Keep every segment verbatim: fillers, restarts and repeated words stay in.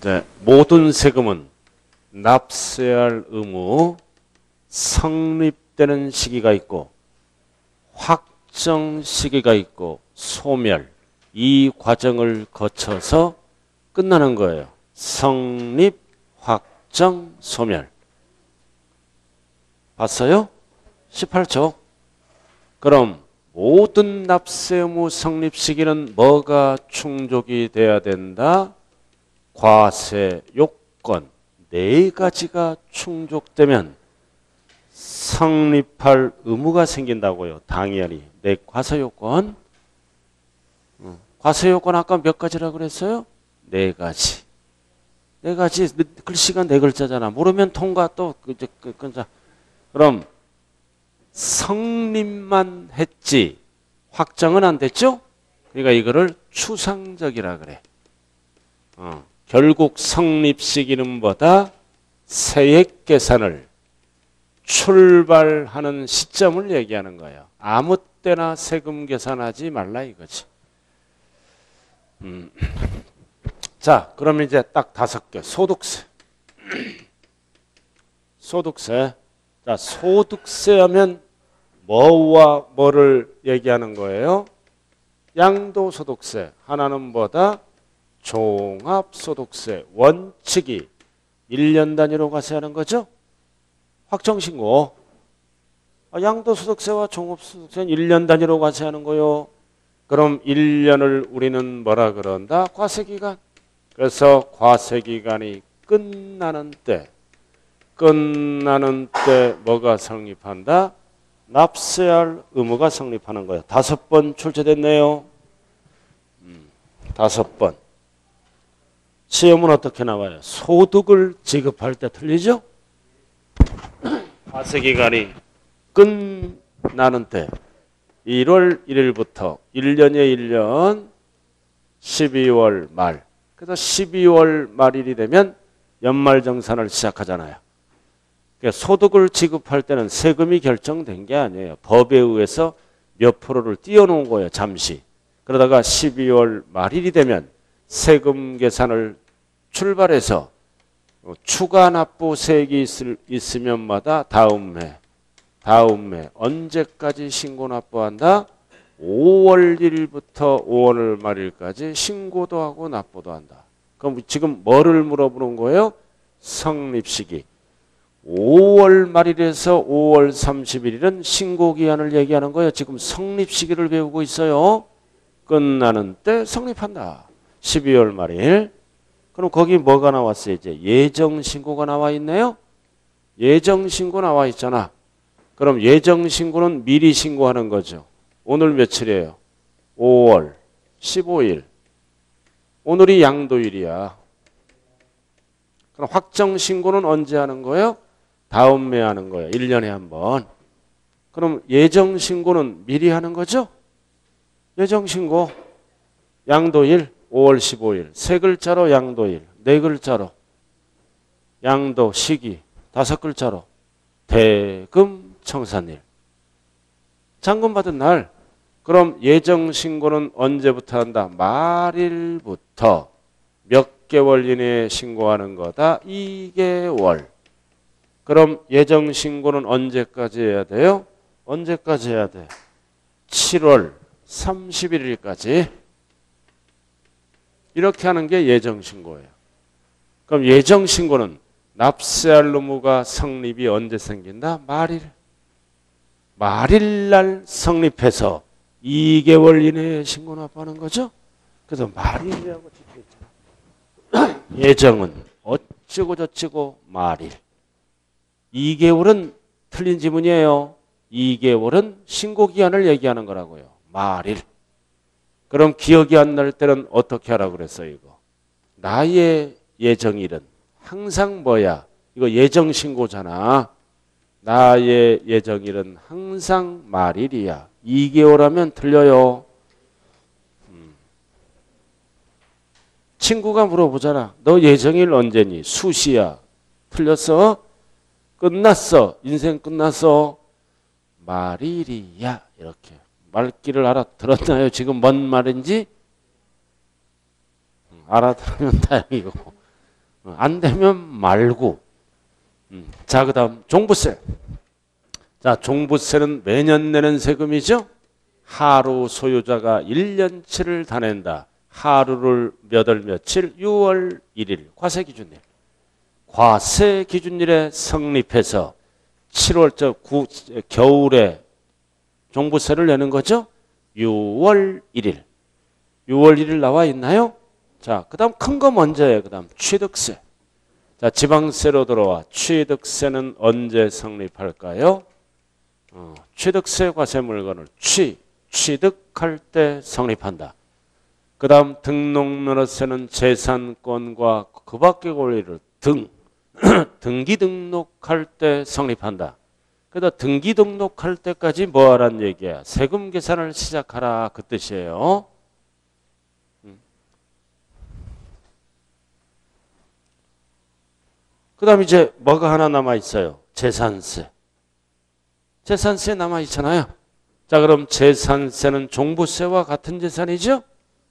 이제 모든 세금은 납세해야 할 의무 성립되는 시기가 있고 확정 시기가 있고 소멸 이 과정을 거쳐서 끝나는 거예요. 성립, 확정, 소멸. 봤어요? 십팔 조. 그럼 모든 납세 의무 성립 시기는 뭐가 충족이 돼야 된다? 과세 요건 네 가지가 충족되면 성립할 의무가 생긴다고요. 당연히. 네, 과세 요건. 과세 요건 아까 몇 가지라고 그랬어요? 네 가지. 네 가지. 글씨가 네 글자잖아. 모르면 통과 또 이제 끊자. 그럼 성립만 했지 확정은 안 됐죠? 그러니까 이거를 추상적이라 그래. 어. 결국 성립 시기는 뭐다? 세액 계산을 출발하는 시점을 얘기하는 거예요. 아무 때나 세금 계산하지 말라 이거지. 음. 자, 그럼 이제 딱 다섯 개. 소득세. 소득세. 자, 소득세 하면 뭐와 뭐를 얘기하는 거예요? 양도소득세. 하나는 뭐다? 종합소득세. 원칙이 일 년 단위로 과세하는 거죠? 확정신고. 아, 양도소득세와 종합소득세는 일 년 단위로 과세하는 거요. 그럼 일 년을 우리는 뭐라 그런다? 과세기간. 그래서 과세기간이 끝나는 때. 끝나는 때 뭐가 성립한다? 납세할 의무가 성립하는 거예요. 다섯 번 출제됐네요. 음, 다섯 번. 시험은 어떻게 나와요? 소득을 지급할 때 틀리죠? 과세기간이 끝나는 때. 일월 일일부터 일 년에 일 년 십이월 말. 그래서 십이월 말일이 되면 연말정산을 시작하잖아요. 소득을 지급할 때는 세금이 결정된 게 아니에요. 법에 의해서 몇 프로를 띄워놓은 거예요. 잠시. 그러다가 십이월 말일이 되면 세금 계산을 출발해서 추가 납부 세액이 있을, 있으면 마다 다음 해. 다음 해. 언제까지 신고 납부한다? 오월 일일부터 오월 말일까지 신고도 하고 납부도 한다. 그럼 지금 뭐를 물어보는 거예요? 성립 시기. 오월 말일에서 오월 삼십일일은 신고기한을 얘기하는 거예요. 지금 성립시기를 배우고 있어요. 끝나는 때 성립한다. 십이월 말일. 그럼 거기 뭐가 나왔어요? 이제 예정신고가 나와 있네요. 예정신고 나와 있잖아. 그럼 예정신고는 미리 신고하는 거죠. 오늘 며칠이에요? 오월 십오일. 오늘이 양도일이야. 그럼 확정신고는 언제 하는 거예요? 다음 해 하는 거예요. 일 년에 한 번. 그럼 예정신고는 미리 하는 거죠? 예정신고. 양도일 오월 십오일. 세 글자로 양도일. 네 글자로. 양도 시기. 다섯 글자로. 대금 청산일. 잔금 받은 날. 그럼 예정신고는 언제부터 한다? 말일부터. 몇 개월 이내에 신고하는 거다? 이 개월. 그럼 예정신고는 언제까지 해야 돼요? 언제까지 해야 돼? 칠월 삼십일일까지. 이렇게 하는 게 예정신고예요. 그럼 예정신고는 납세할 의무가 성립이 언제 생긴다? 말일. 말일날 성립해서 이 개월 이내에 신고 납부하는 거죠? 그래서 말일이라고 적혀있잖아. 예정은 어찌고 저찌고 말일. 이 개월은 틀린 지문이에요. 이 개월은 신고기한을 얘기하는 거라고요. 말일. 그럼 기억이 안 날 때는 어떻게 하라고 그랬어요, 이거? 나의 예정일은 항상 뭐야? 이거 예정신고잖아. 나의 예정일은 항상 말일이야. 이 개월 하면 틀려요. 음. 친구가 물어보잖아. 너 예정일 언제니? 수시야. 틀렸어? 끝났어. 인생 끝났어. 말일이야. 이렇게. 말귀를 알아들었나요? 지금 뭔 말인지? 알아들으면 다행이고. 안 되면 말고. 음. 자, 그 다음 종부세. 자, 종부세는 매년 내는 세금이죠. 하루 소유자가 일 년치를 다 낸다. 하루를 몇 월 며칠? 유월 일일. 과세기준일. 과세기준일에 성립해서 칠월적 구, 겨울에 종부세를 내는 거죠. 유월 일일. 유월 일일 나와 있나요? 자, 그 다음 큰 거 먼저예요. 그 다음 취득세. 자, 지방세로 들어와 취득세는 언제 성립할까요? 어, 취득세 과세 물건을 취, 취득할 때 성립한다. 그 다음 등록면허세는 재산권과 그 밖의 권리를 등, 등기 등록할 때 성립한다. 그래서 등기 등록할 때까지 뭐 하란 얘기야? 세금 계산을 시작하라 그 뜻이에요. 그 다음 이제 뭐가 하나 남아있어요? 재산세. 재산세 남아있잖아요. 자, 그럼 재산세는 종부세와 같은 재산이죠?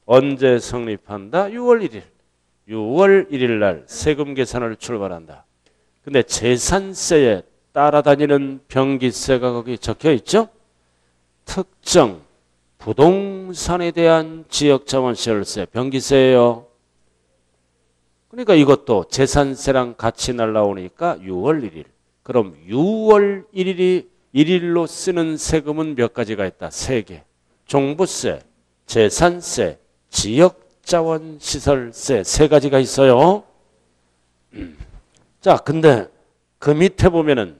언제 성립한다? 유월 일일. 유월 일일 날 세금 계산을 출발한다. 근데 재산세에 따라다니는 병기세가 거기 적혀있죠? 특정 부동산에 대한 지역자원시설세 병기세예요. 그러니까 이것도 재산세랑 같이 날라오니까 유월 일일. 그럼 유월 일일이 일일로 쓰는 세금은 몇 가지가 있다? 세 개. 종부세, 재산세, 지역자원시설세 세 가지가 있어요. 자, 근데 그 밑에 보면은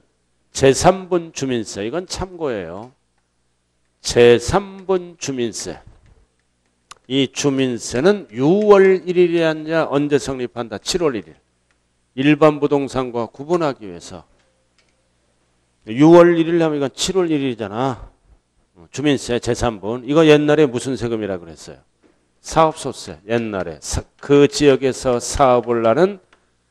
제삼분 주민세. 이건 참고예요. 제삼분 주민세. 이 주민세는 유월 일일이 아니라 언제 성립한다? 칠월 일일. 일반 부동산과 구분하기 위해서. 유월 일일 하면 이건 칠월 일일이잖아. 주민세 제삼분. 이거 옛날에 무슨 세금이라 그랬어요? 사업소세. 옛날에 그 지역에서 사업을 하는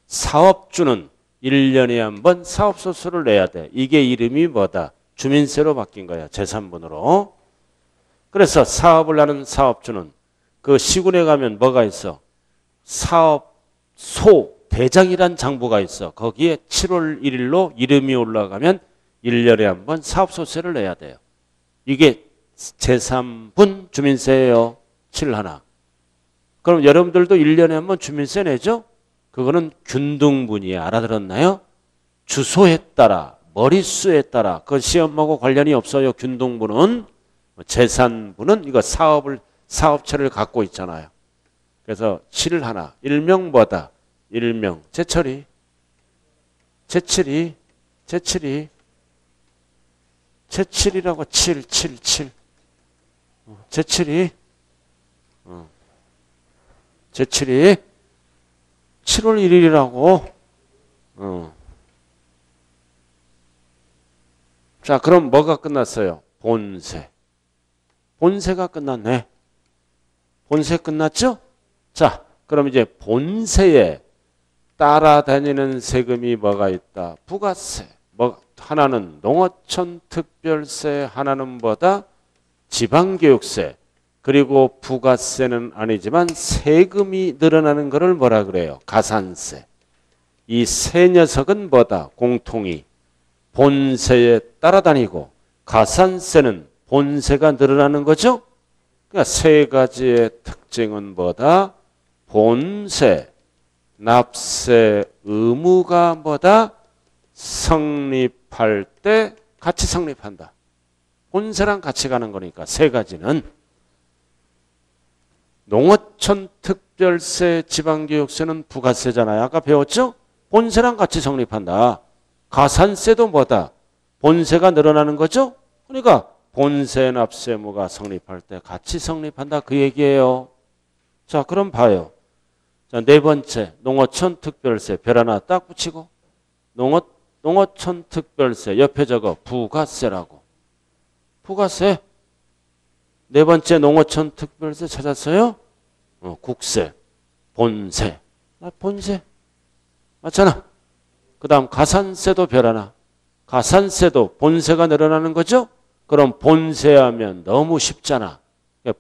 사업주는 일 년에 한 번 사업소세를 내야 돼. 이게 이름이 뭐다? 주민세로 바뀐 거야. 제삼분으로. 그래서 사업을 하는 사업주는 그 시군에 가면 뭐가 있어? 사업소 대장이란 장부가 있어. 거기에 칠월 일일로 이름이 올라가면 일 년에 한 번 사업소세를 내야 돼요. 이게 제삼분 주민세예요. 칠일. 그럼 여러분들도 일 년에 한 번 주민세 내죠? 그거는 균등분이에요. 알아들었나요? 주소에 따라, 머릿수에 따라, 그 시험하고 관련이 없어요. 균등분은. 재산분은 이거 사업을, 사업체를 갖고 있잖아요. 그래서 칠일. 일명 뭐다? 일명. 제철이. 제칠이. 제칠이. 제칠이라고 칠, 칠, 칠. 제칠이. 어. 제칠이. 칠월 일일이라고. 어. 자, 그럼 뭐가 끝났어요? 본세. 본세가 끝났네. 본세 끝났죠? 자, 그럼 이제 본세에 따라다니는 세금이 뭐가 있다? 부가세. 뭐, 하나는 농어촌 특별세, 하나는 뭐다? 지방교육세. 그리고 부가세는 아니지만 세금이 늘어나는 거를 뭐라 그래요? 가산세. 이 세 녀석은 뭐다? 공통이 본세에 따라다니고 가산세는 본세가 늘어나는 거죠? 그러니까 세 가지의 특징은 뭐다? 본세, 납세 의무가 뭐다? 성립할 때 같이 성립한다. 본세랑 같이 가는 거니까 세 가지는. 농어촌 특별세, 지방교육세는 부가세잖아요. 아까 배웠죠? 본세랑 같이 성립한다. 가산세도 뭐다? 본세가 늘어나는 거죠? 그러니까 본세 납세 의무가 성립할 때 같이 성립한다 그 얘기예요. 자, 그럼 봐요. 자, 네 번째 농어촌 특별세 별 하나 딱 붙이고 농어, 농어촌 특별세 옆에 적어 부가세라고. 부가세. 네 번째 농어촌 특별세 찾았어요? 어, 국세. 본세. 아, 본세. 맞잖아. 그 다음 가산세도 별 하나. 가산세도 본세가 늘어나는 거죠? 그럼 본세하면 너무 쉽잖아.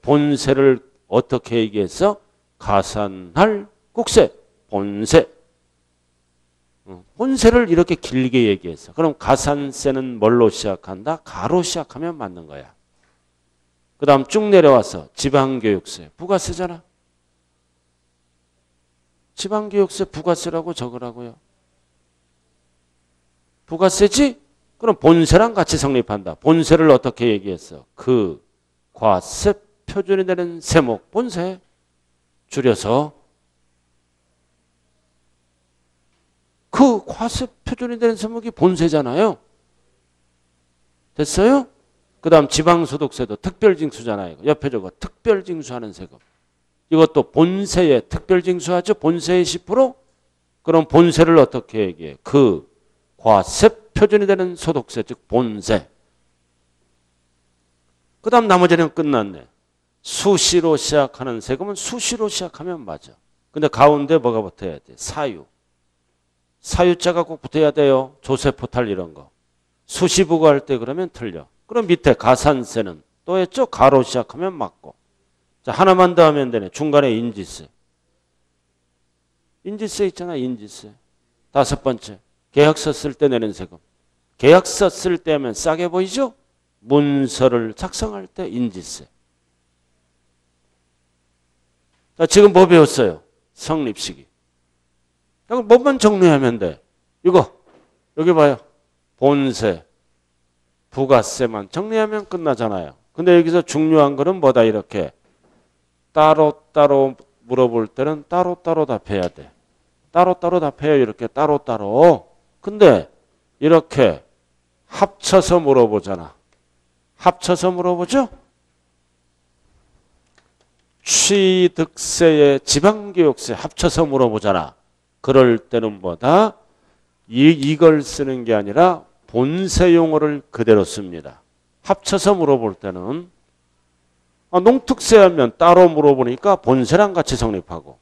본세를 어떻게 얘기했어? 가산할 국세. 본세. 혼세를 이렇게 길게 얘기했어. 그럼 가산세는 뭘로 시작한다? 가로 시작하면 맞는 거야. 그 다음 쭉 내려와서 지방교육세. 부가세잖아. 지방교육세 부가세라고 적으라고요. 부가세지? 그럼 본세랑 같이 성립한다. 본세를 어떻게 얘기했어? 그 과세 표준이 되는 세목 본세 줄여서 그 과세 표준이 되는 세목이 본세잖아요. 됐어요? 그 다음 지방소득세도 특별징수잖아요. 옆에 저거 특별징수하는 세금. 이것도 본세에 특별징수하죠. 본세의 십 퍼센트. 그럼 본세를 어떻게 얘기해? 그 과세 표준이 되는 소득세, 즉 본세. 그 다음 나머지는 끝났네. 수시로 시작하는 세금은 수시로 시작하면 맞아. 근데 가운데 뭐가 붙어야 돼? 사유. 사유자가 꼭 붙어야 돼요. 조세포탈 이런 거. 수시부과할 때 그러면 틀려. 그럼 밑에 가산세는 또 했죠? 가로 시작하면 맞고. 자, 하나만 더 하면 되네. 중간에 인지세. 인지세 있잖아. 인지세. 다섯 번째. 계약서 쓸 때 내는 세금. 계약서 쓸 때 하면 싸게 보이죠? 문서를 작성할 때 인지세. 자, 지금 뭐 배웠어요? 성립시기. 그럼 뭐만 정리하면 돼? 이거. 여기 봐요. 본세, 부가세만 정리하면 끝나잖아요. 근데 여기서 중요한 거는 뭐다 이렇게. 따로따로 물어볼 때는 따로따로 답해야 돼. 따로따로 답해요. 이렇게 따로따로. 근데 이렇게 합쳐서 물어보잖아. 합쳐서 물어보죠? 취득세에 지방교육세 합쳐서 물어보잖아. 그럴 때는 뭐다? 이, 이걸 쓰는 게 아니라 본세 용어를 그대로 씁니다. 합쳐서 물어볼 때는 아, 농특세 하면 따로 물어보니까 본세랑 같이 성립하고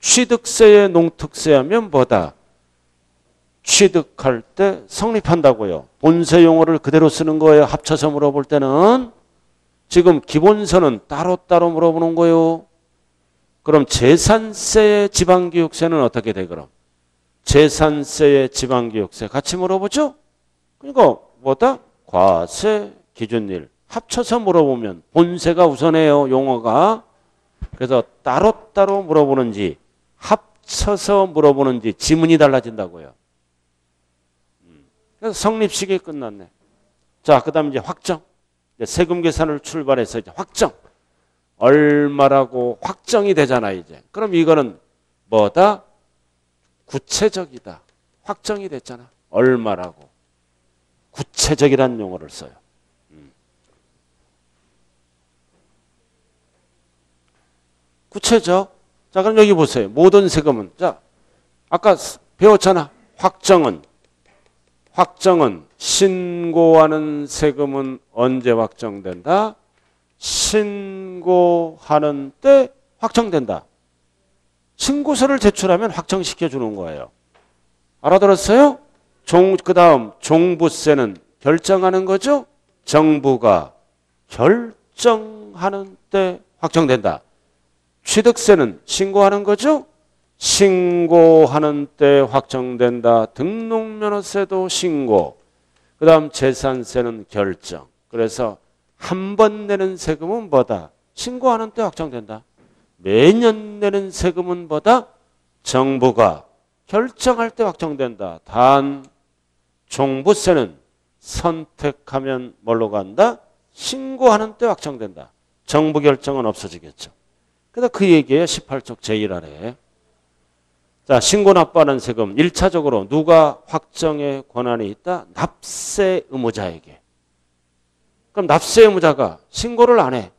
취득세에 농특세 하면 뭐다? 취득할 때 성립한다고요. 본세 용어를 그대로 쓰는 거예요. 합쳐서 물어볼 때는. 지금 기본서는 따로따로 물어보는 거예요. 그럼 재산세의 지방교육세는 어떻게 돼 그럼? 재산세의 지방교육세 같이 물어보죠? 그러니까 뭐다? 과세 기준일. 합쳐서 물어보면 본세가 우선해요. 용어가. 그래서 따로따로 물어보는지 합쳐서 물어보는지 지문이 달라진다고요. 그래서 성립식이 끝났네. 자, 그 다음 이제 확정. 이제 세금 계산을 출발해서 이제 확정. 얼마라고 확정이 되잖아, 이제. 그럼 이거는 뭐다? 구체적이다. 확정이 됐잖아. 얼마라고. 구체적이라는 용어를 써요. 음. 구체적. 자, 그럼 여기 보세요. 모든 세금은. 자, 아까 배웠잖아. 확정은. 확정은 신고하는 세금은 언제 확정된다? 신고하는 때 확정된다. 신고서를 제출하면 확정시켜주는 거예요. 알아들었어요? 종, 그 다음 종부세는 결정하는 거죠? 정부가 결정하는 때 확정된다. 취득세는 신고하는 거죠? 신고하는 때 확정된다. 등록면허세도 신고. 그 다음 재산세는 결정. 그래서 한 번 내는 세금은 뭐다? 신고하는 때 확정된다. 매년 내는 세금은 뭐다? 정부가 결정할 때 확정된다. 단 종부세는 선택하면 뭘로 간다? 신고하는 때 확정된다. 정부 결정은 없어지겠죠. 그래서 그 얘기예요. 십팔 쪽 제일 아래에. 자, 신고 납부하는 세금 일 차적으로 누가 확정의 권한이 있다? 납세 의무자에게. 그럼 납세 의무자가 신고를 안 해.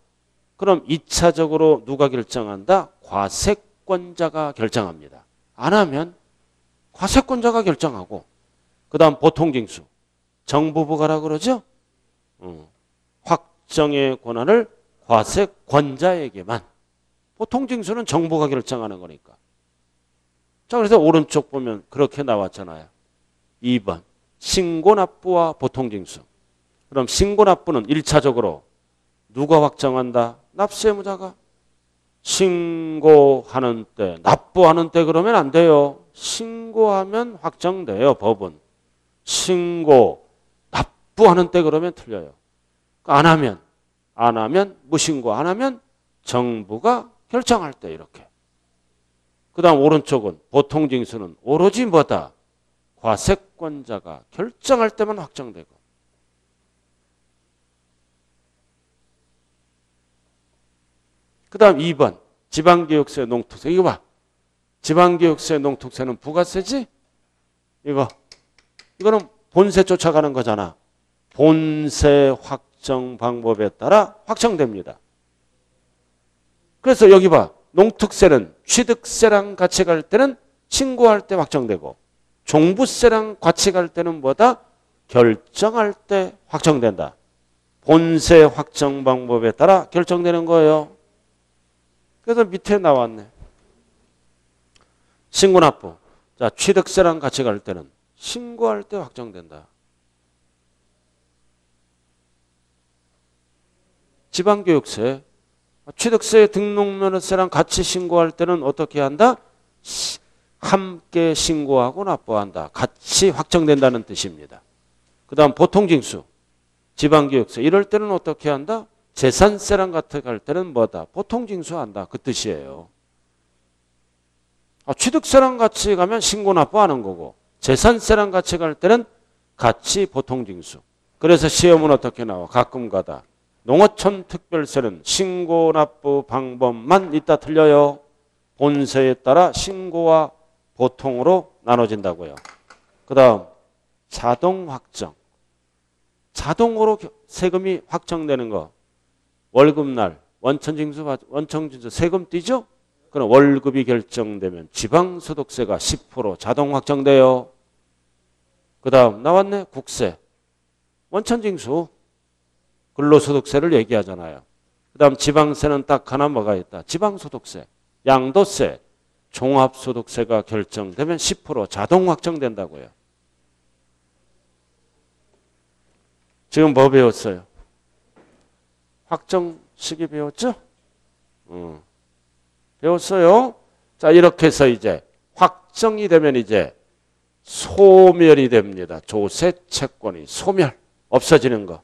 그럼 이 차적으로 누가 결정한다? 과세권자가 결정합니다. 안 하면 과세권자가 결정하고 그 다음 보통징수. 정부부가라고 그러죠? 음, 확정의 권한을 과세권자에게만. 보통징수는 정부가 결정하는 거니까. 자, 그래서 오른쪽 보면 그렇게 나왔잖아요. 이 번. 신고납부와 보통징수. 그럼 신고납부는 일 차적으로 누가 확정한다? 납세의무자가. 신고하는 때, 납부하는 때 그러면 안 돼요. 신고하면 확정돼요. 법은. 신고, 납부하는 때 그러면 틀려요. 안 하면, 안 하면, 무신고 안 하면 정부가 결정할 때 이렇게. 그 다음 오른쪽은 보통징수는 오로지 뭐다? 과세권자가 결정할 때만 확정되고. 그 다음 이 번 지방교육세 농특세. 이거 봐. 지방교육세 농특세는 부가세지? 이거. 이거는 본세 쫓아가는 거잖아. 본세 확정 방법에 따라 확정됩니다. 그래서 여기 봐. 농특세는 취득세랑 같이 갈 때는 신고할 때 확정되고 종부세랑 같이 갈 때는 뭐다? 결정할 때 확정된다. 본세 확정 방법에 따라 결정되는 거예요. 그래서 밑에 나왔네. 신고납부. 자, 취득세랑 같이 갈 때는 신고할 때 확정된다. 지방교육세. 취득세 등록면허세랑 같이 신고할 때는 어떻게 한다? 함께 신고하고 납부한다. 같이 확정된다는 뜻입니다. 그 다음 보통징수. 지방교육세. 이럴 때는 어떻게 한다? 재산세랑 같이 갈 때는 뭐다? 보통징수한다. 그 뜻이에요. 아, 취득세랑 같이 가면 신고 납부하는 거고 재산세랑 같이 갈 때는 같이 보통징수. 그래서 시험은 어떻게 나와? 가끔 가다. 농어촌 특별세는 신고 납부 방법만 있다 틀려요. 본세에 따라 신고와 보통으로 나눠진다고요. 그 다음 자동 확정. 자동으로 세금이 확정되는 거. 월급날 원천징수, 원천징수 세금 띄죠? 그럼 월급이 결정되면 지방소득세가 십 퍼센트 자동 확정돼요. 그 다음 나왔네. 국세. 원천징수. 근로소득세를 얘기하잖아요. 그 다음 지방세는 딱 하나 뭐가 있다. 지방소득세, 양도세, 종합소득세가 결정되면 십 퍼센트 자동 확정된다고요. 지금 뭐 배웠어요? 확정시기 배웠죠? 음. 배웠어요. 자, 이렇게 해서 이제 확정이 되면 이제 소멸이 됩니다. 조세 채권이 소멸, 없어지는 거.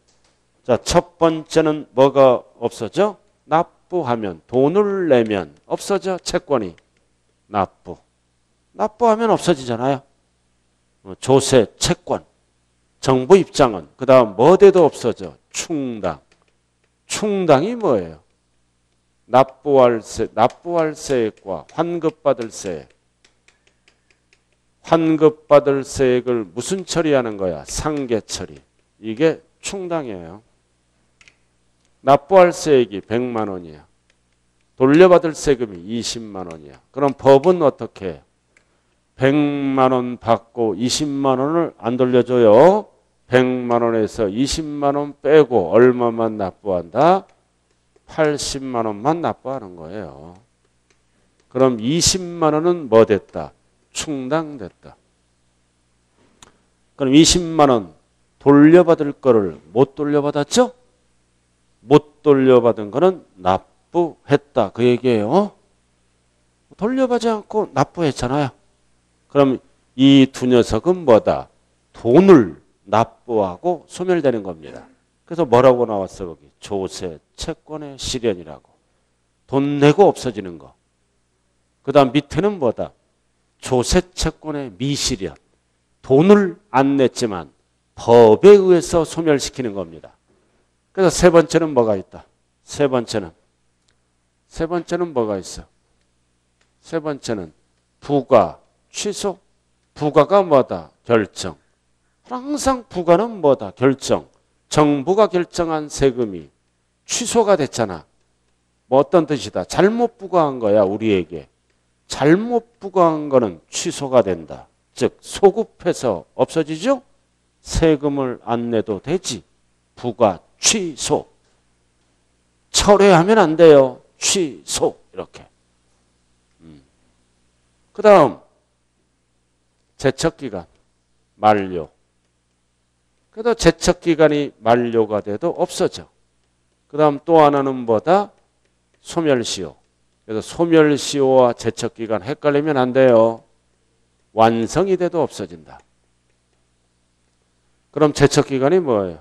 자, 첫 번째는 뭐가 없어져? 납부하면, 돈을 내면 없어져. 채권이. 납부. 납부하면 없어지잖아요. 조세, 채권. 정부 입장은. 그 다음 뭐 돼도 없어져. 충당. 충당이 뭐예요? 납부할 세, 납부할 세액과 환급받을 세액. 환급받을 세액을 무슨 처리하는 거야? 상계 처리. 이게 충당이에요. 납부할 세액이 백만 원이야. 돌려받을 세금이 이십만 원이야. 그럼 법은 어떻게 해요? 백만 원 받고 이십만 원을 안 돌려줘요. 백만 원에서 이십만 원 빼고 얼마만 납부한다? 팔십만 원만 납부하는 거예요. 그럼 이십만 원은 뭐 됐다? 충당됐다. 그럼 이십만 원 돌려받을 거를 못 돌려받았죠? 못 돌려받은 거는 납부했다. 그 얘기예요. 돌려받지 않고 납부했잖아요. 그럼 이 두 녀석은 뭐다? 돈을 납부하고 소멸되는 겁니다. 그래서 뭐라고 나왔어? 거기 조세 채권의 실현이라고. 돈 내고 없어지는 거. 그 다음 밑에는 뭐다? 조세 채권의 미실현. 돈을 안 냈지만 법에 의해서 소멸시키는 겁니다. 그래서 세 번째는 뭐가 있다? 세 번째는 세 번째는 뭐가 있어? 세 번째는 부과, 취소. 부과가 뭐다? 결정. 항상 부과는 뭐다? 결정. 정부가 결정한 세금이 취소가 됐잖아. 뭐 어떤 뜻이다? 잘못 부과한 거야, 우리에게. 잘못 부과한 거는 취소가 된다. 즉 소급해서 없어지죠? 세금을 안 내도 되지. 부과, 취소. 철회하면 안 돼요. 취소. 이렇게. 음. 그 다음 제척기간 만료. 그래도 제척기간이 만료가 돼도 없어져. 그 다음 또 하나는 뭐다? 소멸시효. 그래서 소멸시효와 제척기간 헷갈리면 안 돼요. 완성이 돼도 없어진다. 그럼 제척기간이 뭐예요?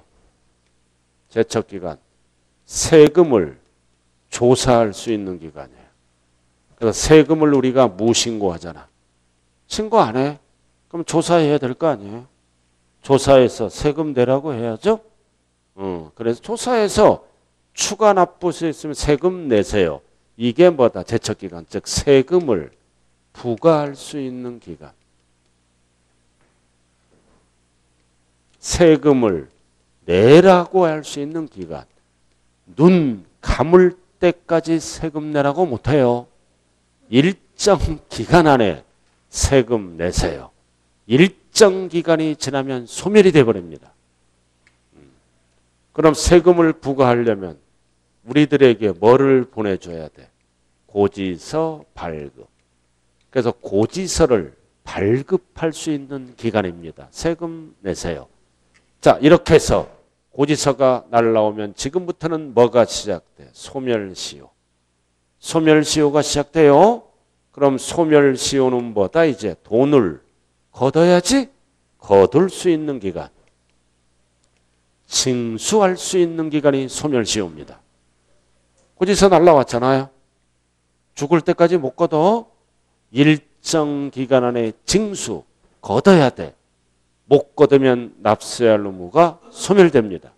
제척기간. 세금을 조사할 수 있는 기간이에요. 그래서 세금을 우리가 무신고하잖아. 신고 안 해. 그럼 조사해야 될 거 아니에요. 조사해서 세금 내라고 해야죠. 어, 그래서 조사해서 추가 납부수 있으면 세금 내세요. 이게 뭐다? 제척기간. 즉 세금을 부과할 수 있는 기간. 세금을 내라고 할 수 있는 기간. 눈 감을 때까지 세금 내라고 못해요. 일정 기간 안에 세금 내세요. 일정 기간이 지나면 소멸이 돼버립니다. 그럼 세금을 부과하려면 우리들에게 뭐를 보내줘야 돼? 고지서 발급. 그래서 고지서를 발급할 수 있는 기간입니다. 세금 내세요. 자, 이렇게 해서 고지서가 날라오면 지금부터는 뭐가 시작돼? 소멸시효. 소멸시효가 시작돼요. 그럼 소멸시효는 뭐다? 이제 돈을 거둬야지 거둘 수 있는 기간. 징수할 수 있는 기간이 소멸시효입니다. 고지서 날라왔잖아요. 죽을 때까지 못 거둬. 일정 기간 안에 징수, 거둬야 돼. 못 거두면 납세할 의무가 소멸됩니다.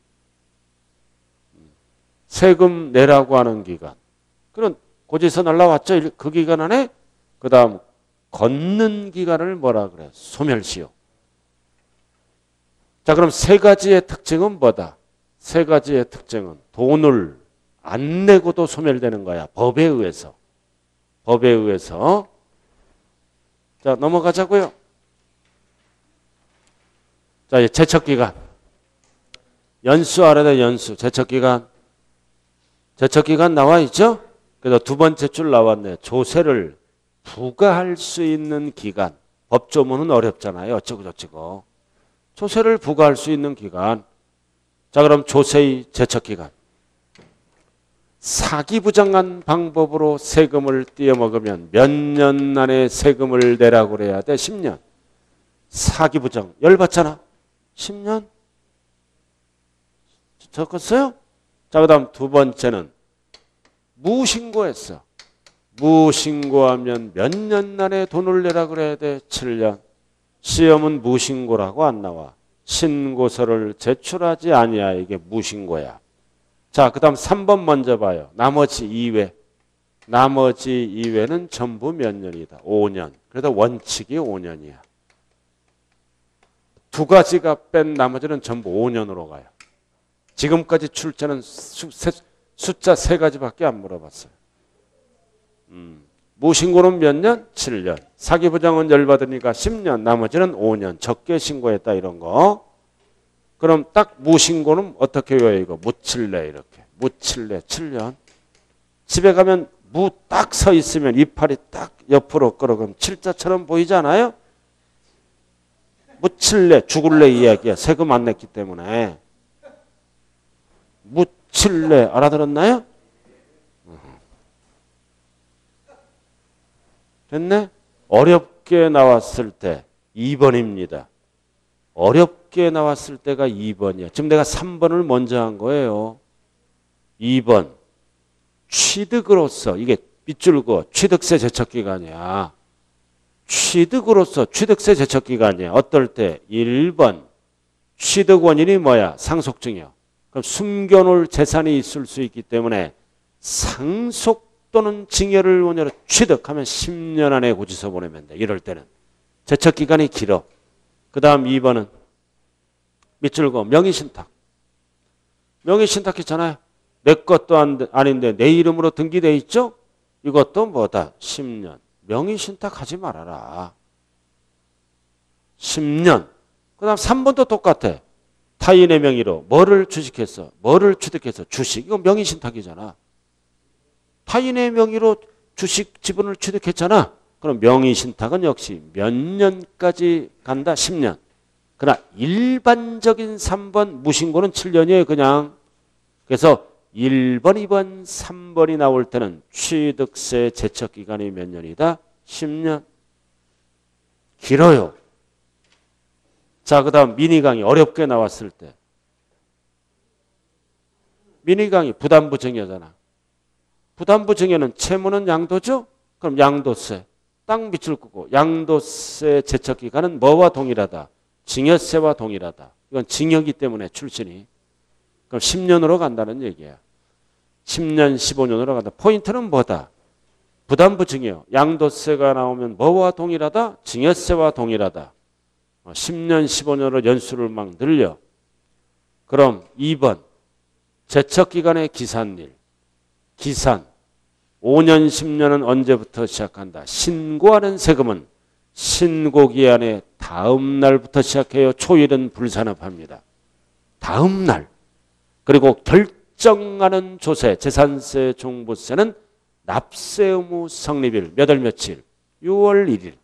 세금 내라고 하는 기간. 그런 고지서 날라왔죠. 그 기간 안에. 그 다음 걷는 기간을 뭐라 그래요? 소멸시효. 자, 그럼 세 가지의 특징은 뭐다? 세 가지의 특징은 돈을 안 내고도 소멸되는 거야. 법에 의해서. 법에 의해서. 자, 넘어가자고요. 자, 이제 제척기간. 연수 아래다 연수. 제척기간. 제척기간 나와 있죠? 그래서 두 번째 줄 나왔네. 조세를 부과할 수 있는 기간. 법조문은 어렵잖아요. 어쩌고저쩌고. 조세를 부과할 수 있는 기간. 자, 그럼 조세의 제척기간. 사기부정한 방법으로 세금을 떼어먹으면 몇 년 안에 세금을 내라고 그래야 돼? 십 년. 사기부정. 열받잖아. 십 년? 적었어요? 자, 그 다음 두 번째는 무신고했어. 무신고하면 몇 년 안에 돈을 내라 그래야 돼? 칠 년. 시험은 무신고라고 안 나와. 신고서를 제출하지 아니야. 이게 무신고야. 자, 그 다음 삼 번 먼저 봐요. 나머지 이외. 나머지 이외는 전부 몇 년이다. 오 년. 그래서 원칙이 오 년이야. 두 가지가 뺀 나머지는 전부 오 년으로 가요. 지금까지 출제는 수, 세, 숫자 세 가지밖에 안 물어봤어요. 음, 무신고는 몇 년? 칠 년. 사기부정은 열받으니까 십 년. 나머지는 오 년. 적게 신고했다 이런 거. 그럼 딱 무신고는 어떻게 외워요? 이거 무칠래 이렇게. 무칠래 칠 년. 집에 가면 무 딱 서 있으면 이파리 딱 옆으로 끌어. 그럼 칠자처럼 보이지 않아요? 무칠래 죽을래 이야기야. 세금 안 냈기 때문에. 무칠래 알아들었나요? 됐네? 어렵게 나왔을 때 이 번입니다. 어렵게 나왔을 때가 이 번이야. 지금 내가 삼 번을 먼저 한 거예요. 이 번. 취득으로서 이게 밑줄 거 취득세 제척기간이야. 취득으로서 취득세 제척기간이야. 어떨 때? 일 번. 취득 원인이 뭐야? 상속증여. 그럼 숨겨놓을 재산이 있을 수 있기 때문에 상속 또는 증여를 원인으로 취득하면 십 년 안에 고지서 보내면 돼. 이럴 때는. 제척기간이 길어. 그 다음 이 번은 밑줄 거 명의신탁. 명의신탁했잖아요. 내 것도 아닌데 내 이름으로 등기돼 있죠? 이것도 뭐다? 십 년. 명의신탁하지 말아라. 십 년. 그 다음 삼 번도 똑같아. 타인의 명의로 뭐를 주식했어? 뭐를 취득했어? 주식. 이거 명의신탁이잖아. 타인의 명의로 주식 지분을 취득했잖아. 그럼 명의신탁은 역시 몇 년까지 간다? 십 년. 그러나 일반적인 삼 번 무신고는 칠 년이에요. 그냥. 그래서 일 번, 이 번, 삼 번이 나올 때는 취득세 제척기간이 몇 년이다? 십 년. 길어요. 자, 그 다음 미니 강의 어렵게 나왔을 때. 미니 강의 부담부 증여잖아. 부담부 증여는 채무는 양도죠? 그럼 양도세. 땅 밑을 끄고 양도세 제척기간은 뭐와 동일하다? 증여세와 동일하다. 이건 증여기 때문에 출신이. 그럼 십 년으로 간다는 얘기야. 십 년, 십오 년으로 간다. 포인트는 뭐다? 부담부 증여. 양도세가 나오면 뭐와 동일하다? 증여세와 동일하다. 십 년, 십오 년으로 연수를 막 늘려. 그럼 이 번. 제척기간의 기산일. 기산. 오 년, 십 년은 언제부터 시작한다? 신고하는 세금은 신고기한의 다음 날부터 시작해요. 초일은 불산업합니다. 다음 날. 그리고 결정하는 조세, 재산세, 종부세는 납세 의무 성립일. 몇 월 며칠? 유월 일 일.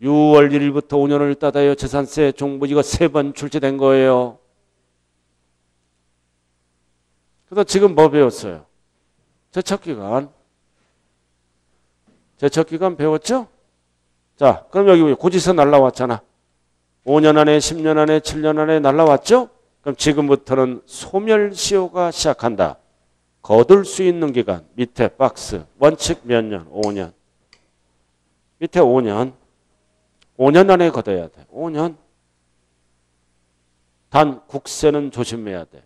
유월 일 일부터 오 년을 따다요. 재산세, 종부 이거 세 번 출제된 거예요. 그래서 지금 뭐 배웠어요? 제척기간. 제척기간 배웠죠? 자, 그럼 여기 고지서 날라왔잖아. 오 년 안에, 십 년 안에, 칠 년 안에 날라왔죠? 그럼 지금부터는 소멸시효가 시작한다. 거둘 수 있는 기간. 밑에 박스. 원칙 몇 년? 오 년. 밑에 오 년. 오 년 안에 거둬야 돼. 오 년. 단 국세는 조심해야 돼.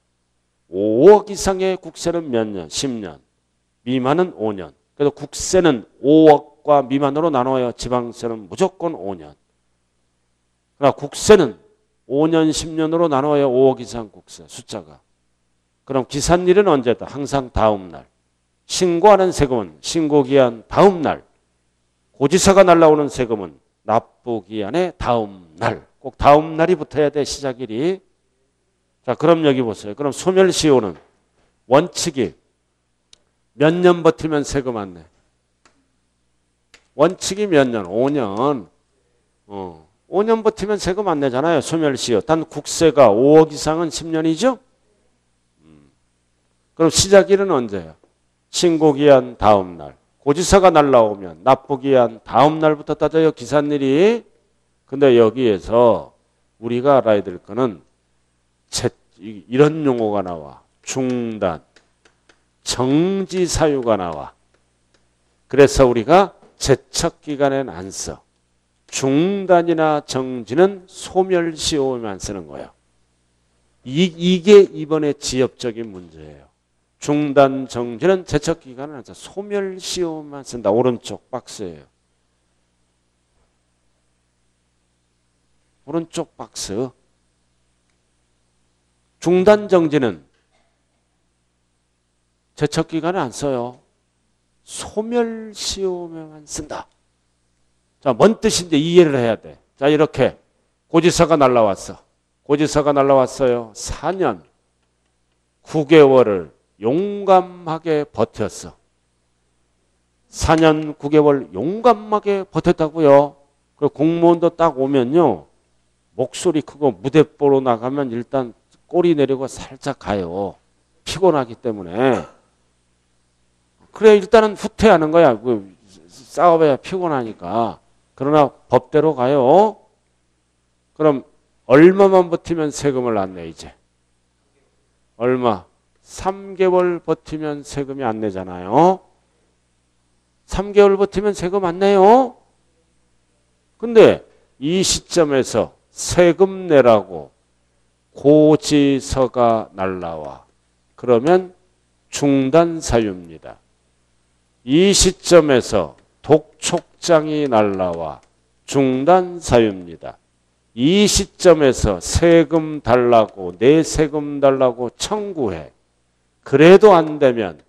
오억 이상의 국세는 몇 년? 십 년. 미만은 오 년. 그래서 국세는 오억과 미만으로 나눠요. 지방세는 무조건 오 년. 그러나 국세는 오 년, 십 년으로 나눠요. 오억 이상 국세 숫자가. 그럼 기산일은 언제다? 항상 다음 날. 신고하는 세금은 신고기한 다음 날. 고지서가 날라오는 세금은 납부기한의 다음 날. 꼭 다음 날이 붙어야 돼. 시작일이. 자, 그럼 여기 보세요. 그럼 소멸시효는 원칙이 몇 년 버티면 세금 안 내? 원칙이 몇 년? 오 년. 어, 오 년 버티면 세금 안 내잖아요. 소멸시효. 단 국세가 오억 이상은 십 년이죠? 음. 그럼 시작일은 언제예요? 신고기한 다음 날. 고지서가 날라오면 납부기한 다음 날부터 따져요. 기산일이. 근데 여기에서 우리가 알아야 될 거는 제, 이런 용어가 나와. 중단, 정지 사유가 나와. 그래서 우리가 제척기간엔 안 써. 중단이나 정지는 소멸시효만 쓰는 거예요. 이, 이게 이번에 지엽적인 문제예요. 중단, 정지는 제척기간은 안 써. 소멸시효만 쓴다. 오른쪽 박스예요. 오른쪽 박스. 중단, 정지는 제척기간은 안 써요. 소멸시효만 쓴다. 자, 뭔 뜻인지 이해를 해야 돼. 자, 이렇게 고지서가 날라왔어. 고지서가 날라왔어요. 사 년 구 개월을 용감하게 버텼어. 사 년 구 개월 용감하게 버텼다고요. 그 공무원도 딱 오면요. 목소리 크고 무대 보러 나가면 일단 꼬리 내리고 살짝 가요. 피곤하기 때문에. 그래, 일단은 후퇴하는 거야. 싸워봐야 피곤하니까. 그러나 법대로 가요. 그럼 얼마만 버티면 세금을 안 내, 이제? 얼마? 삼 개월 버티면 세금이 안 내잖아요. 삼 개월 버티면 세금 안 내요. 근데 이 시점에서 세금 내라고 고지서가 날라와. 그러면 중단 사유입니다. 이 시점에서 독촉장이 날라와. 중단 사유입니다. 이 시점에서 세금 달라고, 내 세금 달라고 청구해. 그래도 안 되면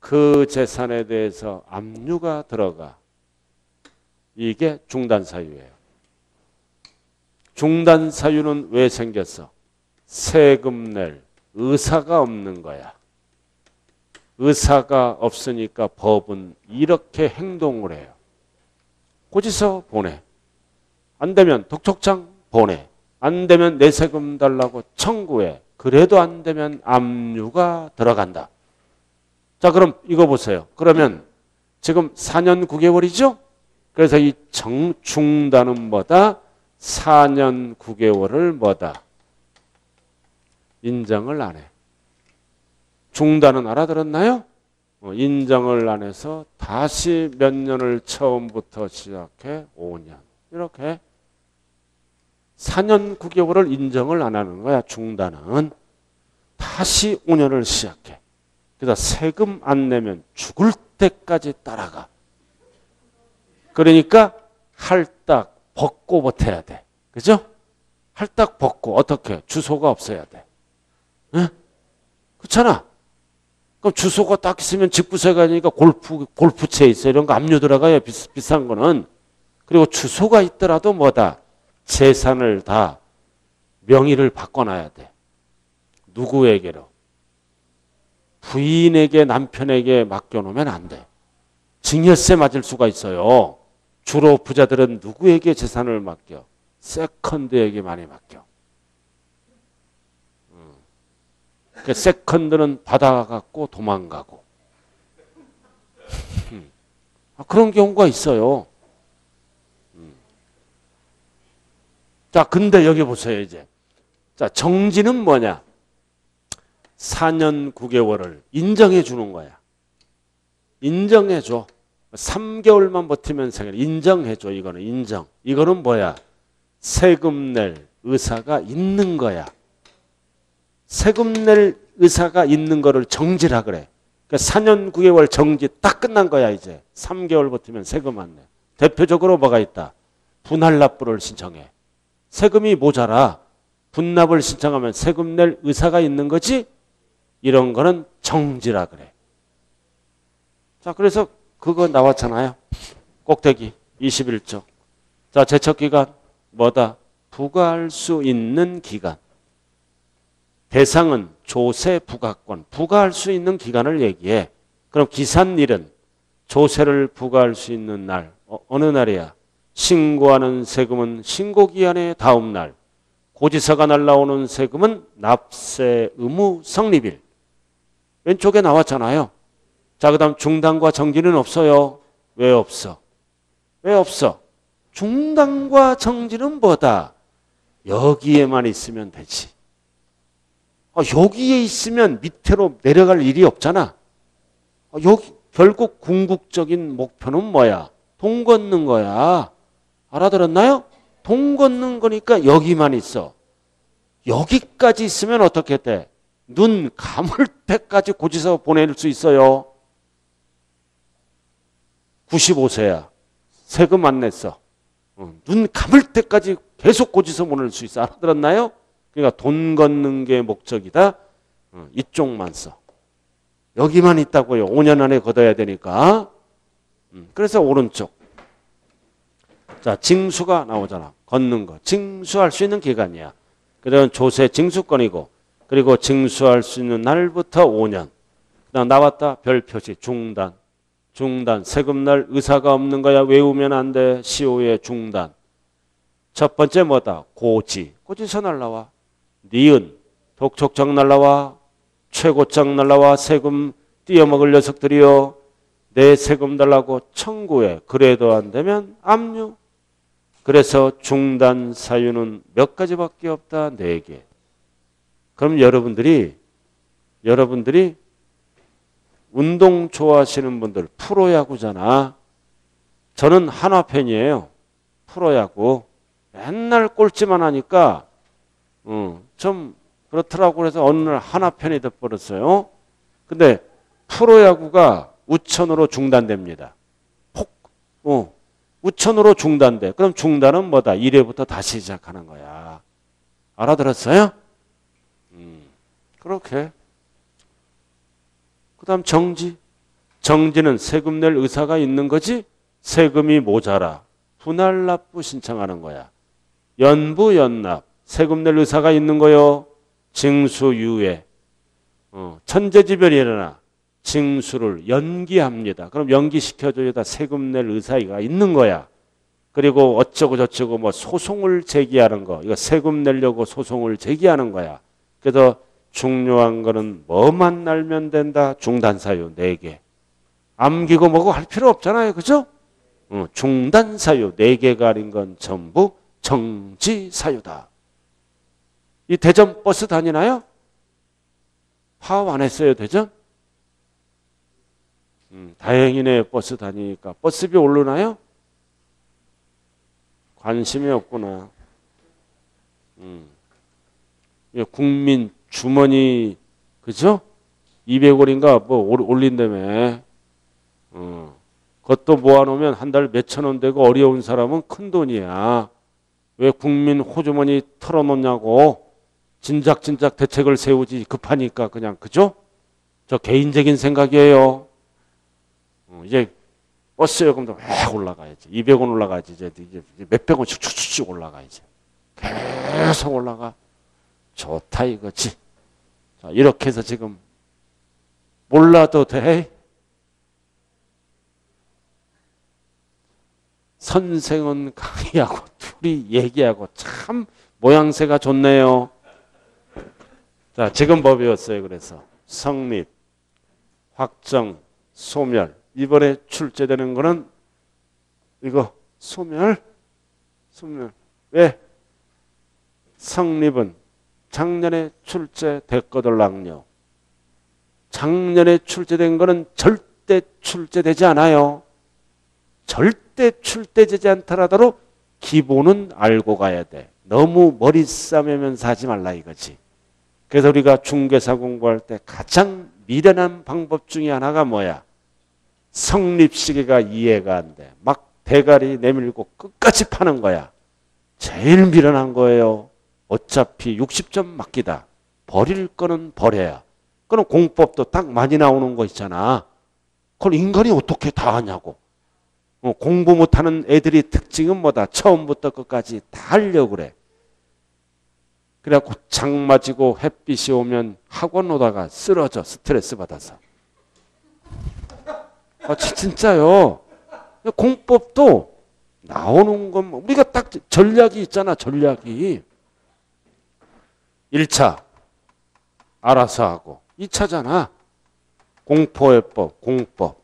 그 재산에 대해서 압류가 들어가. 이게 중단 사유예요. 중단 사유는 왜 생겼어? 세금 낼 의사가 없는 거야. 의사가 없으니까 법은 이렇게 행동을 해요. 고지서 보내. 안 되면 독촉장 보내. 안 되면 내 세금 달라고 청구해. 그래도 안 되면 압류가 들어간다. 자, 그럼 이거 보세요. 그러면 지금 사 년 구 개월이죠? 그래서 이 정충단은 뭐다? 사 년 구 개월을 뭐다? 인정을 안 해. 중단은 알아들었나요? 어, 인정을 안 해서 다시 몇 년을 처음부터 시작해 오 년. 이렇게 사 년 구 개월을 인정을 안 하는 거야. 중단은. 다시 오 년을 시작해. 그래서 세금 안 내면 죽을 때까지 따라가. 그러니까 할딱 벗고 버텨야 돼. 그죠? 할딱 벗고 어떻게? 주소가 없어야 돼. 응? 그렇잖아. 그럼 주소가 딱 있으면 집구석에 가니까 골프, 골프채 있어. 이런 거 압류 들어가요. 비스, 비싼 거는. 그리고 주소가 있더라도 뭐다? 재산을 다 명의를 바꿔놔야 돼. 누구에게로? 부인에게, 남편에게 맡겨놓으면 안 돼. 증여세 맞을 수가 있어요. 주로 부자들은 누구에게 재산을 맡겨? 세컨드에게 많이 맡겨. 그 세컨드는 받아갖고 도망가고. 아, 그런 경우가 있어요. 음. 자, 근데 여기 보세요, 이제. 자, 정지는 뭐냐? 사 년 구 개월을 인정해 주는 거야. 인정해 줘. 삼 개월만 버티면 생겨. 인정해 줘, 이거는. 인정. 이거는 뭐야? 세금 낼 의사가 있는 거야. 세금 낼 의사가 있는 거를 정지라 그래. 그러니까 사 년 구 개월 정지 딱 끝난 거야, 이제. 삼 개월 버티면 세금 안 내. 대표적으로 뭐가 있다? 분할 납부를 신청해. 세금이 모자라. 분납을 신청하면 세금 낼 의사가 있는 거지? 이런 거는 정지라 그래. 자, 그래서 그거 나왔잖아요. 꼭대기 이십일 쪽. 자, 제척기간 뭐다? 부과할 수 있는 기간. 대상은 조세 부과권, 부과할 수 있는 기간을 얘기해. 그럼 기산일은 조세를 부과할 수 있는 날, 어, 어느 날이야? 신고하는 세금은 신고기한의 다음 날, 고지서가 날라오는 세금은 납세 의무 성립일. 왼쪽에 나왔잖아요. 자, 그 다음 중단과 정지는 없어요. 왜 없어? 왜 없어? 중단과 정지는 뭐다? 여기에만 있으면 되지. 여기에 있으면 밑으로 내려갈 일이 없잖아. 여기 결국 궁극적인 목표는 뭐야? 돈 걷는 거야. 알아들었나요? 돈 걷는 거니까 여기만 있어. 여기까지 있으면 어떻게 돼? 눈 감을 때까지 고지서 보낼 수 있어요. 구십오 세야. 세금 안 냈어. 눈 감을 때까지 계속 고지서 보낼 수 있어. 알아들었나요? 그러니까 돈 걷는 게 목적이다. 이쪽만 써. 여기만 있다고요. 오 년 안에 걷어야 되니까. 그래서 오른쪽. 자, 징수가 나오잖아. 걷는 거. 징수할 수 있는 기간이야. 그다음 조세 징수권이고. 그리고 징수할 수 있는 날부터 오 년. 그다음 나왔다. 별 표시. 중단. 중단. 세금 날 의사가 없는 거야. 외우면 안 돼. 시효의 중단. 첫 번째 뭐다? 고지. 고지서 날라와. 니은, 독촉장 날라와, 최고장 날라와, 세금 띄어먹을 녀석들이요. 내 세금 달라고 청구해. 그래도 안 되면 압류. 그래서 중단 사유는 몇 가지밖에 없다. 네 개. 그럼 여러분들이, 여러분들이 운동 좋아하시는 분들, 프로야구잖아. 저는 한화 팬이에요. 프로야구. 맨날 꼴찌만 하니까 음, 좀 그렇더라고. 그래서 어느 날 하나 편이 돼버렸어요. 근데 프로야구가 우천으로 중단됩니다. 폭, 어, 우천으로 중단돼. 그럼 중단은 뭐다? 일 회부터 다시 시작하는 거야. 알아들었어요? 음, 그렇게. 그 다음 정지. 정지는 세금 낼 의사가 있는 거지? 세금이 모자라. 분할 납부 신청하는 거야. 연부, 연납. 세금 낼 의사가 있는 거요. 징수, 유예. 어, 천재지변이 일어나. 징수를 연기합니다. 그럼 연기시켜줘야 세금 낼 의사가 있는 거야. 그리고 어쩌고저쩌고 뭐 소송을 제기하는 거. 이거 세금 내려고 소송을 제기하는 거야. 그래서 중요한 거는 뭐만 알면 된다. 중단 사유 네 개. 암기고 뭐고 할 필요 없잖아요. 그죠? 중단 사유 네 개 가린 건 전부 정지 사유다. 이 대전 버스 다니나요? 파업 안 했어요, 대전? 음, 다행이네, 버스 다니니까. 버스비 오르나요? 관심이 없구나. 음. 국민 주머니, 그죠? 이백 원인가 뭐 올린다며. 어. 그것도 모아놓으면 한 달 몇천 원 되고 어려운 사람은 큰 돈이야. 왜 국민 호주머니 털어놓냐고. 진작진작 대책을 세우지 급하니까 그냥, 그죠? 저 개인적인 생각이에요. 어, 이제 버스 요금도 확 올라가야지. 이백 원 올라가야지. 이제, 이제 몇백 원씩 쭉쭉쭉 올라가야지. 계속 올라가. 좋다 이거지. 자, 이렇게 해서 지금 몰라도 돼. 선생은 강의하고 둘이 얘기하고 참 모양새가 좋네요. 자, 지금 뭐 배웠어요? 그래서 성립, 확정, 소멸. 이번에 출제되는 거는 이거 소멸, 소멸. 왜? 성립은 작년에 출제됐거들랑요. 작년에 출제된 거는 절대 출제되지 않아요. 절대 출제되지 않더라도 기본은 알고 가야 돼. 너무 머리 싸매면서 하지 말라 이거지. 그래서 우리가 중개사 공부할 때 가장 미련한 방법 중에 하나가 뭐야? 성립시계가 이해가 안 돼. 막 대가리 내밀고 끝까지 파는 거야. 제일 미련한 거예요. 어차피 육십 점 맡기다. 버릴 거는 버려야. 그럼 공법도 딱 많이 나오는 거 있잖아. 그걸 인간이 어떻게 다 하냐고. 어, 공부 못하는 애들이 특징은 뭐다? 처음부터 끝까지 다 하려고 그래. 그래갖고 장마지고 햇빛이 오면 학원 오다가 쓰러져. 스트레스 받아서. 아, 진짜요. 공법도 나오는 건 우리가 딱 전략이 있잖아. 전략이. 일 차 알아서 하고 이 차잖아. 공포해법, 공법.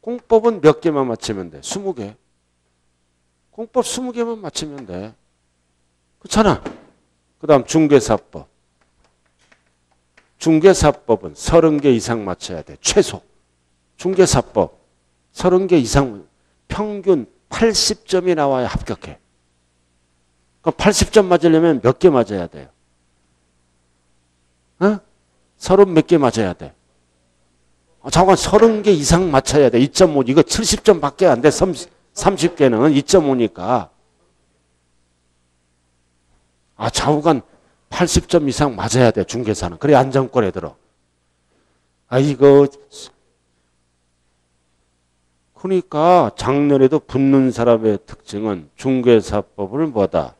공법은 몇 개만 맞추면 돼. 스무 개. 공법 스무 개만 맞추면 돼. 그렇잖아. 그 다음 중개사법. 중개사법은 서른 개 이상 맞춰야 돼. 최소. 중개사법. 서른 개 이상 평균 팔십 점이 나와야 합격해. 그럼 팔십 점 맞으려면 몇 개 맞아야 돼요? 어? 서른 몇 개 맞아야 돼. 아, 잠깐 서른 개 이상 맞춰야 돼. 이 점 오. 이거 칠십 점밖에 안 돼. 삼십, 삼십 개는 이 점 오니까. 아, 좌우간 팔십 점 이상 맞아야 돼. 중개사는. 그래 안정권에 들어. 아, 이거 그러니까 작년에도 붙는 사람의 특징은 중개사법을 뭐다?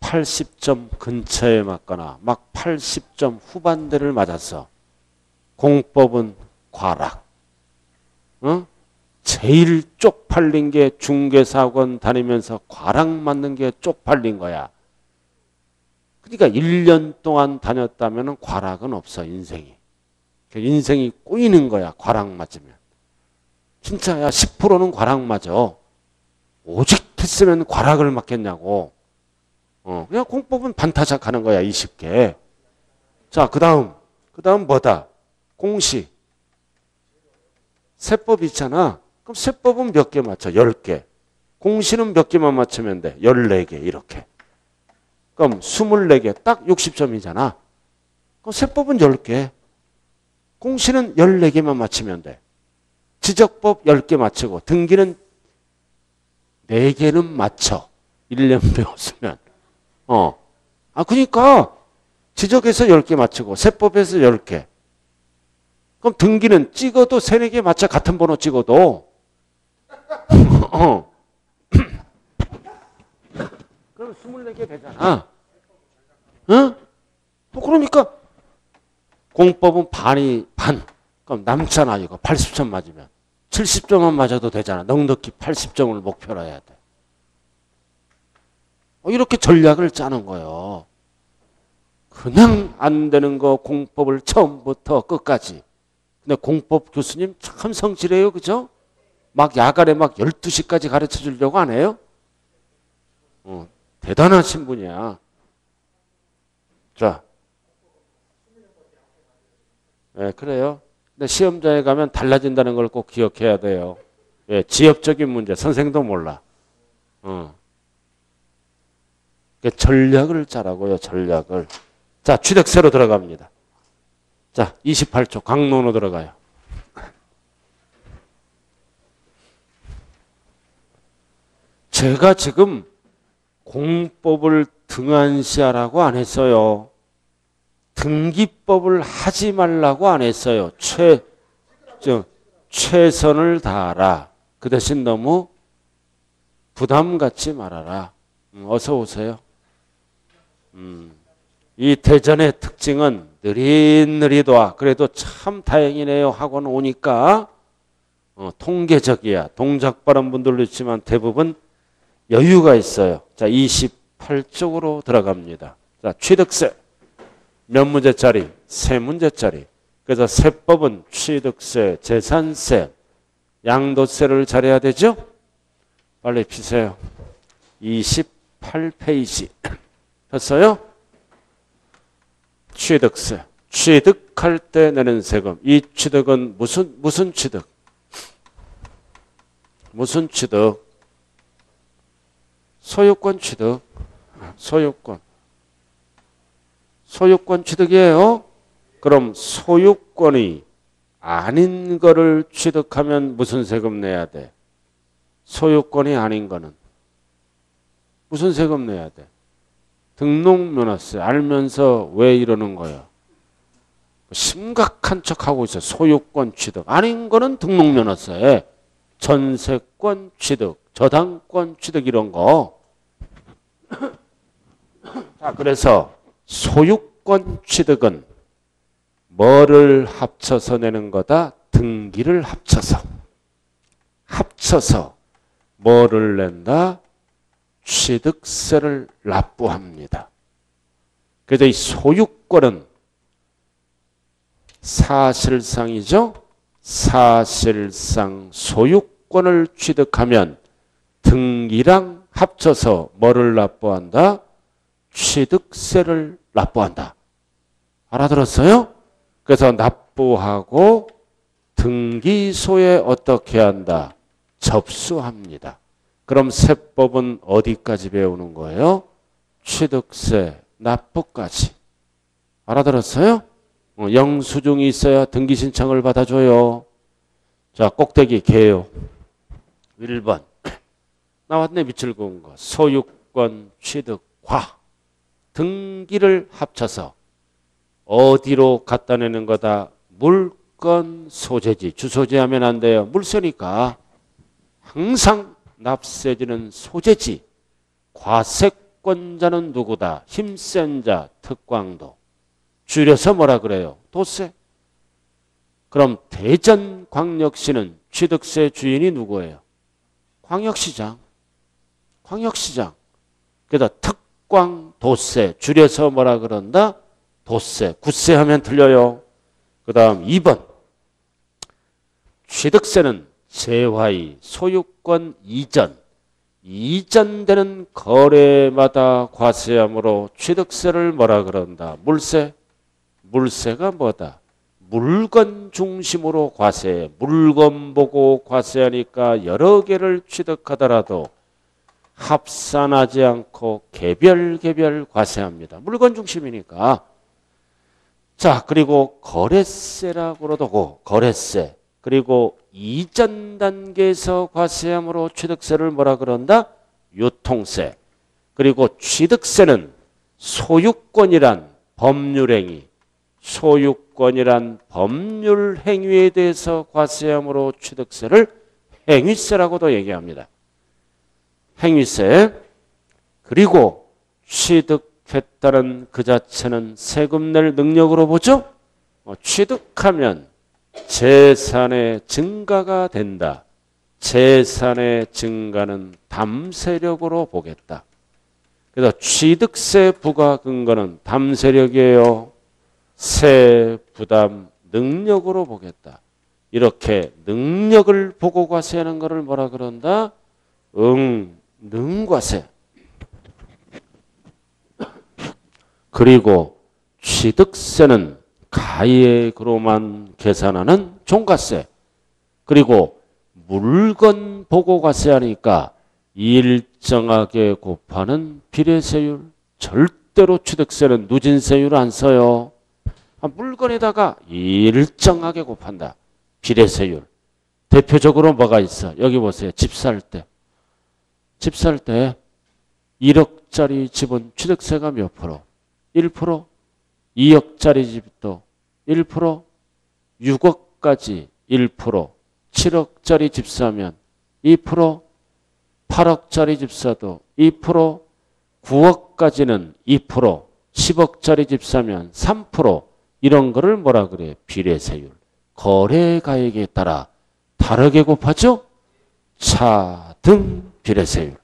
팔십 점 근처에 맞거나 막 팔십 점 후반대를 맞았어. 공법은 과락. 어? 제일 쪽팔린 게 중개사학원 다니면서 과락 맞는 게 쪽팔린 거야. 그러니까 일 년 동안 다녔다면 과락은 없어 인생이. 인생이 꼬이는 거야 과락 맞으면. 진짜야. 십 퍼센트는 과락 맞아. 오직 했으면 과락을 맞겠냐고. 어, 그냥 공법은 반타작 하는 거야. 이십 개. 자, 그 다음. 그 다음 뭐다? 공시. 세법 있잖아. 그럼 세법은 몇 개 맞춰? 열 개. 공시는 몇 개만 맞추면 돼? 열네 개 이렇게. 그럼 스물네 개. 딱 육십 점이잖아. 그럼 세법은 열 개. 공시는 열네 개만 맞추면 돼. 지적법 열 개 맞추고 등기는 네 개는 맞춰. 일 년 배웠으면. 어. 아, 그러니까 지적에서 열 개 맞추고 세법에서 열 개. 그럼 등기는 찍어도 세네 개 맞춰. 같은 번호 찍어도. 어. 그럼 스물네 개 되잖아. 응? 어? 그러니까 공법은 반이 반. 그럼 남잖아 이거. 팔십 점 맞으면. 칠십 점만 맞아도 되잖아. 넉넉히 팔십 점을 목표로 해야 돼. 이렇게 전략을 짜는 거예요. 그냥 안 되는 거 공법을 처음부터 끝까지. 근데 공법 교수님 참 성실해요. 그죠? 막 야간에 막 열두 시까지 가르쳐 주려고 안 해요? 어, 대단하신 분이야. 자. 예, 그래요. 근데 시험장에 가면 달라진다는 걸 꼭 기억해야 돼요. 예, 지역적인 문제, 선생도 몰라. 어. 전략을 짜라고요, 전략을. 자, 취득세로 들어갑니다. 자, 이십팔 초 강론으로 들어가요. 제가 지금 공법을 등한시하라고 안 했어요. 등기법을 하지 말라고 안 했어요. 최, 저, 최선을 다하라. 그 대신 너무 부담 갖지 말아라. 음, 어서 오세요. 음, 이 대전의 특징은 느릿느릿 와. 그래도 참 다행이네요. 학원 오니까 어, 통계적이야. 동작 빠른 분들도 있지만 대부분 여유가 있어요. 자, 이십팔 쪽으로 들어갑니다. 자, 취득세. 몇 문제짜리? 세 문제짜리. 그래서 세법은 취득세, 재산세, 양도세를 잘해야 되죠? 빨리 피세요. 이십팔 페이지. 폈어요? 취득세. 취득할 때 내는 세금. 이 취득은 무슨, 무슨 취득? 무슨 취득? 소유권 취득. 소유권. 소유권 취득이에요. 그럼 소유권이 아닌 거를 취득하면 무슨 세금 내야 돼? 소유권이 아닌 거는 무슨 세금 내야 돼? 등록면허세. 알면서 왜 이러는 거야? 심각한 척하고 있어. 소유권 취득. 아닌 거는 등록면허세. 전세권 취득, 저당권 취득 이런 거. 자, 그래서 소유권 취득은 뭐를 합쳐서 내는 거다? 등기를 합쳐서. 합쳐서 뭐를 낸다? 취득세를 납부합니다. 그래서 이 소유권은 사실상이죠. 사실상 소유권을 취득하면 등기랑 합쳐서 뭐를 납부한다? 취득세를 납부한다. 알아들었어요? 그래서 납부하고 등기소에 어떻게 한다? 접수합니다. 그럼 세법은 어디까지 배우는 거예요? 취득세, 납부까지. 알아들었어요? 어, 영수증이 있어야 등기 신청을 받아줘요. 자, 꼭대기 개요. 일 번. 나왔네, 밑줄 그은 거. 소유권 취득과 등기를 합쳐서 어디로 갖다 내는 거다? 물건 소재지. 주소지하면 안 돼요. 물세니까. 항상 납세지는 소재지. 과세권자는 누구다? 힘센 자, 특광도. 줄여서 뭐라 그래요? 도세. 그럼 대전광역시는 취득세 주인이 누구예요? 광역시장. 광역시장. 그래서 특광도세. 줄여서 뭐라 그런다? 도세. 구세 하면 틀려요. 그 다음 이 번. 취득세는 재화의 소유권 이전. 이전되는 거래마다 과세하므로 취득세를 뭐라 그런다? 물세. 물세가 뭐다? 물건 중심으로 과세. 물건 보고 과세하니까 여러 개를 취득하더라도 합산하지 않고 개별 개별 과세합니다. 물건 중심이니까. 자, 그리고 거래세라고도 하고 거래세. 그리고 이전 단계에서 과세함으로 취득세를 뭐라 그런다? 유통세. 그리고 취득세는 소유권이란 법률행위. 소유권이란 법률 행위에 대해서 과세함으로 취득세를 행위세라고도 얘기합니다. 행위세. 그리고 취득했다는 그 자체는 세금 낼 능력으로 보죠. 어, 취득하면 재산의 증가가 된다. 재산의 증가는 담세력으로 보겠다. 그래서 취득세 부과 근거는 담세력이에요. 세 부담 능력으로 보겠다. 이렇게 능력을 보고 과세하는 거를 뭐라 그런다? 응능과세. 그리고 취득세는 가액으로만 계산하는 종과세. 그리고 물건 보고 과세하니까 일정하게 곱하는 비례세율. 절대로 취득세는 누진세율 안 써요. 물건에다가 일정하게 곱한다. 비례세율. 대표적으로 뭐가 있어? 여기 보세요. 집 살 때. 집 살 때 일억짜리 집은 취득세가 몇 프로? 일 퍼센트. 이억짜리 집도 일 퍼센트. 육억까지 일 퍼센트. 칠억짜리 집 사면 이 퍼센트. 팔억짜리 집 사도 이 퍼센트. 구억까지는 이 퍼센트. 십억짜리 집 사면 삼 퍼센트. 이런 거를 뭐라 그래? 비례세율. 거래가액에 따라 다르게 곱하죠? 차등 비례세율.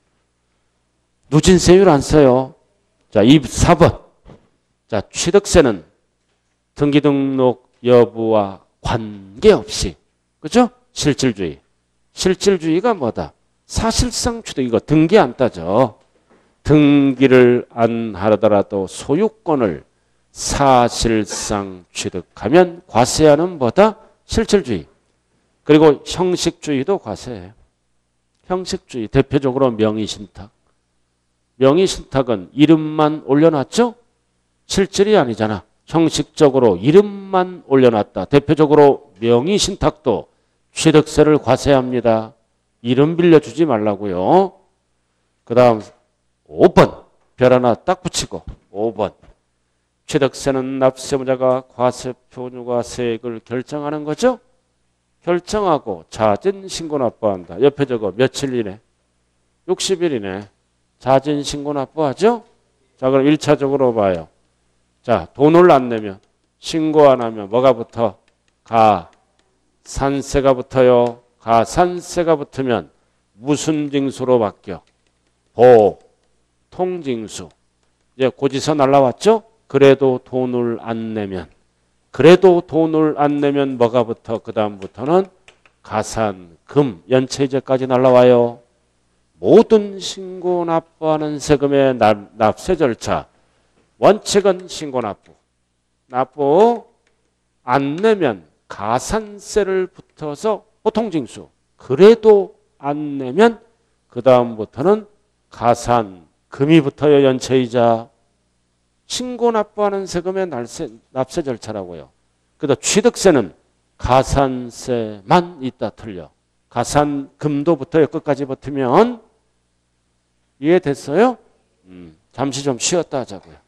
누진세율 안 써요. 자, 사 번. 자, 취득세는 등기등록 여부와 관계없이, 그죠? 실질주의. 실질주의가 뭐다? 사실상 취득. 이거 등기 안 따져. 등기를 안 하더라도 소유권을 사실상 취득하면 과세하는 뭐다? 실질주의. 그리고 형식주의도 과세해요. 형식주의. 대표적으로 명의신탁. 명의신탁은 이름만 올려놨죠? 실질이 아니잖아. 형식적으로 이름만 올려놨다. 대표적으로 명의신탁도 취득세를 과세합니다. 이름 빌려주지 말라고요. 그 다음 오 번. 별 하나 딱 붙이고 오 번. 취득세는 납세무자가 과세표과세액을 결정하는 거죠. 결정하고 자진신고 납부한다. 옆에 저거 며칠 이내? 육십 일 이내. 자진신고 납부하죠. 자, 그럼 일 차적으로 봐요. 자, 돈을 안 내면, 신고 안 하면 뭐가 붙어? 가산세가 붙어요. 가산세가 붙으면 무슨 징수로 바뀌어? 보통징수. 이제 고지서 날라왔죠? 그래도 돈을 안 내면, 그래도 돈을 안 내면 뭐가 붙어? 그 다음부터는 가산금, 연체이자까지 날라와요. 모든 신고 납부하는 세금의 납, 납세 절차. 원칙은 신고 납부. 납부 안 내면 가산세를 붙어서 보통징수. 그래도 안 내면 그 다음부터는 가산금이 붙어요. 연체이자. 신고 납부하는 세금의 납세, 납세 절차라고요. 그래서 취득세는 가산세만 있다 틀려. 가산금도 붙어요. 끝까지 붙으면. 이해됐어요? 음, 잠시 좀 쉬었다 하자고요.